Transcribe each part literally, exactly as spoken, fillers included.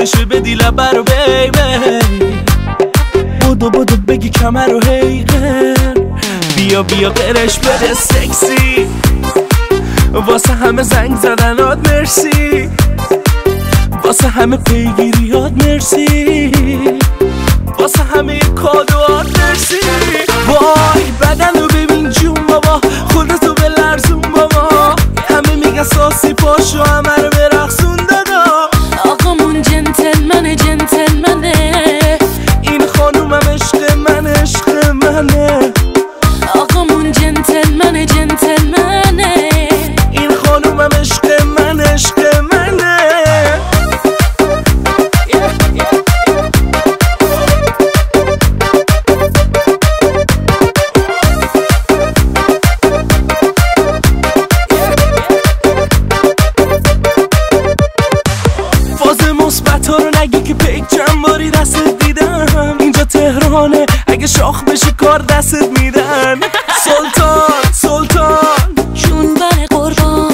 فشل بدی لبه رو بی بی بودو بودو بگی کمر رو هیقن بیا بیا قرش بده سکسی واسه همه زنگ زدنات مرسی واسه همه پیگیریات مرسی واسه همه کادوات مرسی وای بدن رو ببین جون بابا خودتو بلرزون بابا همه میگن ساسی پاشو همه رو برقصون دادا آقامون جنتلمنه جنتلمنه این خانومم عشق من عشق منه آقامون جنتلمنه جنتلمنه این خانومم عشق من عشق منه اگه شاخ بشی کار دستت میدن سلطان سلطان جون بر قربان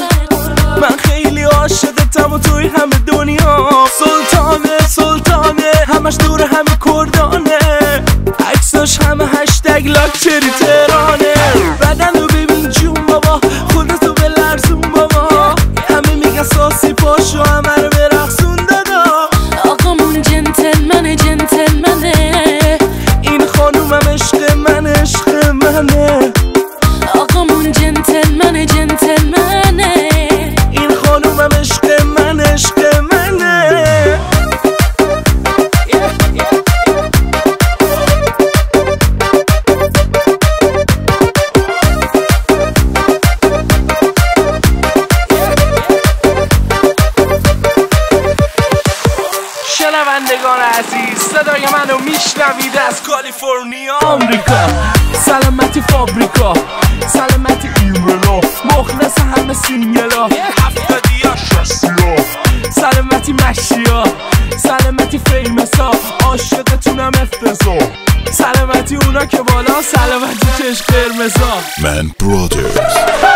من خیلی عاشقتم و توی همه دنیا سلطانه سلطانه همش دور همه کردانه عکساش همه هشتگ لاکچری تهرانه بدن رو ببین جون بابا خودتو بلرزون بابا همه میگن ساسی پاشو همه رو برقصون دادا آقامون جنتلمنه جنتلمنه خانومم عشق من عشق منه آقامون جنتلمنه جنتلمنه این خانومم عشق من عشق منه شنوندگان عزیز صدای منو میشنوید از کالیفرنیا آمریکا سلامتی فابریکا سلامتی ایمنا مخلص همه سینگلا هفتادیا شصتیا سلامتی مشیا سلامتی فیمسا عاشقتونم افتضاح سلامتی اونا که بالا سلامتی چشم قرمزا من برادرز